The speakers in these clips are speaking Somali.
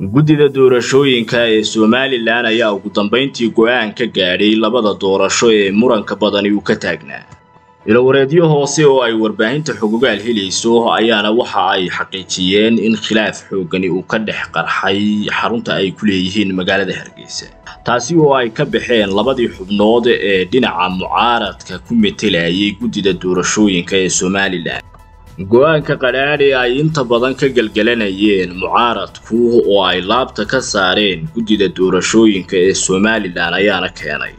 guddida doorashooyinka ee Somaliland ayaa ugu dambeyntii go'aan ka gaaray labada doorasho ee muranka badani uu ka taagnaa. Ilaawareediyo hoose oo ay warbaahinta xuquuqaal helayso ayaana waxa ay xaqiijiyeen in khilaaf xoogani uu ka dhex qarxay xarunta ay ku leeyihiin magaalada Hargeysa. Taasi oo ay ka baxeen labadii xubnood ee dhinaca mucaaradka ku metelayay guddida doorashooyinka ee Somaliland. go'aan ka qaraari ay inta badan ka galgalanayeen mucaaradku oo ay laabta ka saareen guddida doorashooyinka ee Somaliland ayaana keenay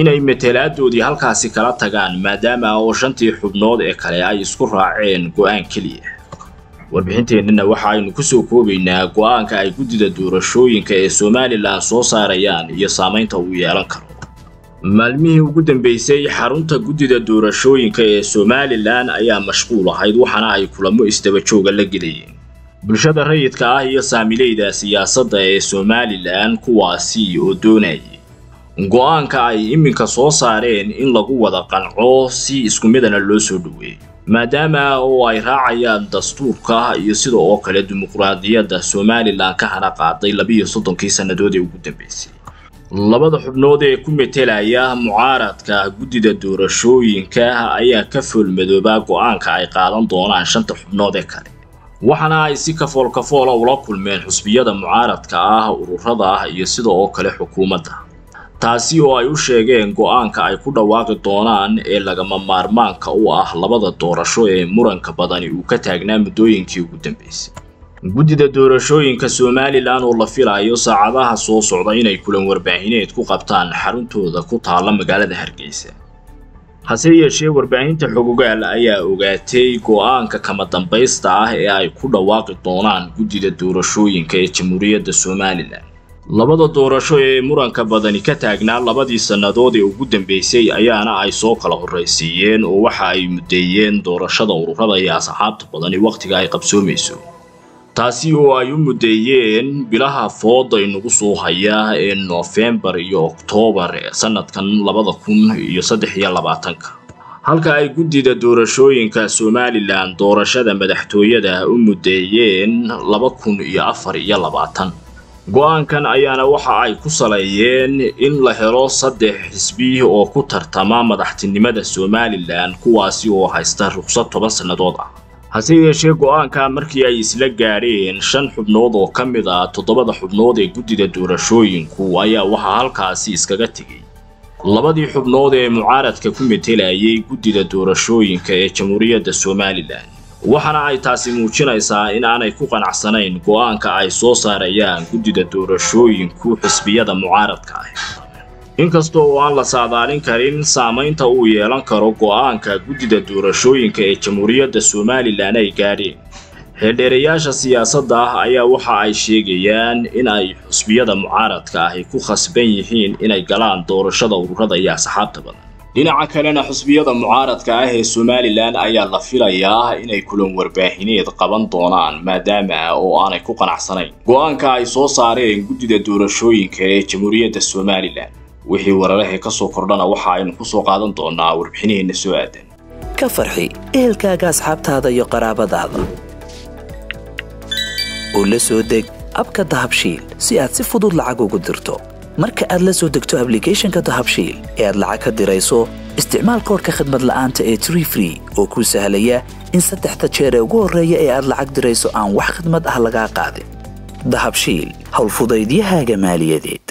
inay meteladoodii halkaasi kala tagaan maadaama oo shantii xubnood ee kale ay isku raaceen go'aan kaliya. Warbixinteenna waxa aynu ku soo koobaynaa go'aanka ay guddida doorashooyinka ee Somaliland soo saarayaan iyo saameynta uu yeelan karo. maalmihii ugu dambeysay xarunta guddida doorashooyinka ee Somaliland ayaa mashquul ahayd waxana ay kulamo isdaba joog la geliyeen. Bulshada rayidka ah iyo saamilayda siyaasadda ee Somaliland kuwaasi oo doonay go'aanka ay iminka soo saareen in lagu wada qanco si isku midana loo soo dhaweeyo maadaama oo ay raacayaan dastuurka iyo sidoo kale dimuqraadiyadda Somaliland ka hana qaaday 12 sanadoodii ugu dambeysay. labada xubnood ee ku metelaya mucaaradka guddida doorashooyinka ayaa ka fulmadooba go'aanka ay qaadan doonaan shanta xubnood ee kale. Waxana ay si kafool ula kulmeen xusbiyada mucaaradka ah, ururada ah iyo sidoo kale xukuumadda. Taasi oo ay u sheegeen go'aanka ay ku dhawaaqi doonaan ee lagama maarmaanka u ah labada doorasho ee muranka badani uu ka taagnaa muddooyinkii ugu dambeysay. guddida doorashooyinka Somaliland oo la filayo saacadaha soo socda inay kulan warbaahineed ku qabtaan xaruntooda ku taala magaalada Hargeysa. Hase yeeshee warbaahinta xuquuqaal ayaa ogaatay go'aanka kama dambaysta ah ee ay ku dhawaaqi doonaan guddida doorashooyinka ee Jamhuuriyadda Somaliland. labada doorasho ee muranka badani ka taagnaa labadii sanadood ee ugu dambeysay ayaana ay soo kala horreysiiyeen oo waxa ay mudeeyeen doorashada ururada iyo asxaabta badani waqtiga ay qabsoomayso. taasi oo ay u mudeeyeen bilaha fooda inagu soo haya ee November iyo October sanadkan 2023 halka ay guddida doorashooyinka Somaliland doorashada madaxtooyada u mudeeyeen 2024. go'aankan ayaana waxa ay ku saleeyeen in la helo 3 xisbi oo ku tartama madaxtinimada Somaliland kuwaasi oo haysta ruqsad 10 sanadood ah. hase yeeshee go'aanka markii ay isla gaareen 5 xubnood oo kamid ah 7 xubnood ee guddida doorashooyinku ayaa waxa halkaasi iskaga tagay. labadii xubnood ee mucaaradka ku metelayay guddida doorashooyinka ee Jamhuuriyadda Somaliland waxana ay taasi muujinaysaa in aanay ku qanacsanayn go'aanka ay soo saarayaan guddida doorashooyinku xisbiyada mucaaradka ah. inkastoo aan la saadaalin karin saameynta uu yeelan karo go'aanka guddida doorashooyinka ee Jamhuuriyadda Somaliland ay gaareen, xildhibaanayaasha siyaasadda ah ayaa waxa ay sheegayaan in ay xisbiyada mucaaradka ah ku khasban yihiin inay galaan doorashada ururada iyo asxaabta badan. dhinaca kalena xisbiyada mucaaradka ah ee Somaliland ayaa la filayaa inay kulan warbaahineed qaban doonaan maadaama oo aanay ku qanacsanayn go'aanka ay soo saareen guddida doorashooyinka ee Jamhuuriyadda Somaliland. وحي وررهي كسو كردنا وحاين كسو قادن دوننا وربحينيه نسوادن كفرحي إهلكا قاسحابت هذا يقرابة دادا ولسو ديك أبكا دهبشيل سياد سفودود لعاقو قدرتو مركا أدلسو ديكتو أبليكيشن كدهبشيل إياد لعاقا ديرايسو استعمال كوركا خدمة لآنتا إي تري فري وكو سهلية إن ستحتا تشيري وقور ريا إياد لعاق ديرايسو آن واح خدمة أهلقا قادن دهبشيل هاو الفضايديها جمالية دي